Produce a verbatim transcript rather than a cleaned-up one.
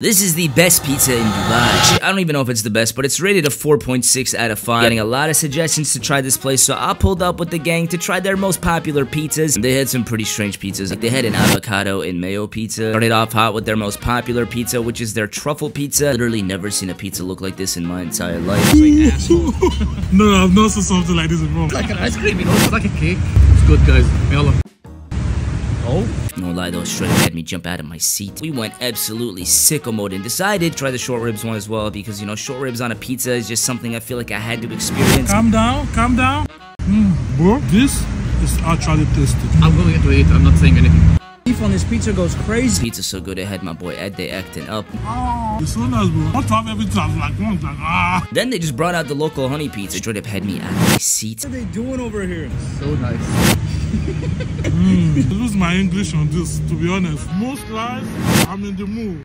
This is the best pizza in Dubai. I don't even know if it's the best, but it's rated a four point six out of five. Getting a lot of suggestions to try this place, so I pulled up with the gang to try their most popular pizzas. They had some pretty strange pizzas. Like, they had an avocado and mayo pizza. Started off hot with their most popular pizza, which is their truffle pizza. Literally never seen a pizza look like this in my entire life. It's like asshole. No, I've not seen something like this before. It's like an ice cream, you know? It's like a cake. It's good, guys. Yalla. No lie, though, straight had me jump out of my seat. We went absolutely sicko mode and decided to try the short ribs one as well because, you know, short ribs on a pizza is just something I feel like I had to experience. Calm down, calm down. Mm, bro, this is our tried and tested. I'm going to eat, I'm not saying anything. Beef on this pizza goes crazy. Pizza's so good, it had my boy Ed Day acting up. Oh, it's so nice, bro. One time, every time, like, one time, ah. Then they just brought out the local honey pizza. Straight up had me out of my seat. What are they doing over here? So nice. mm, I lose my English on this, to be honest. Most lives, I'm in the mood.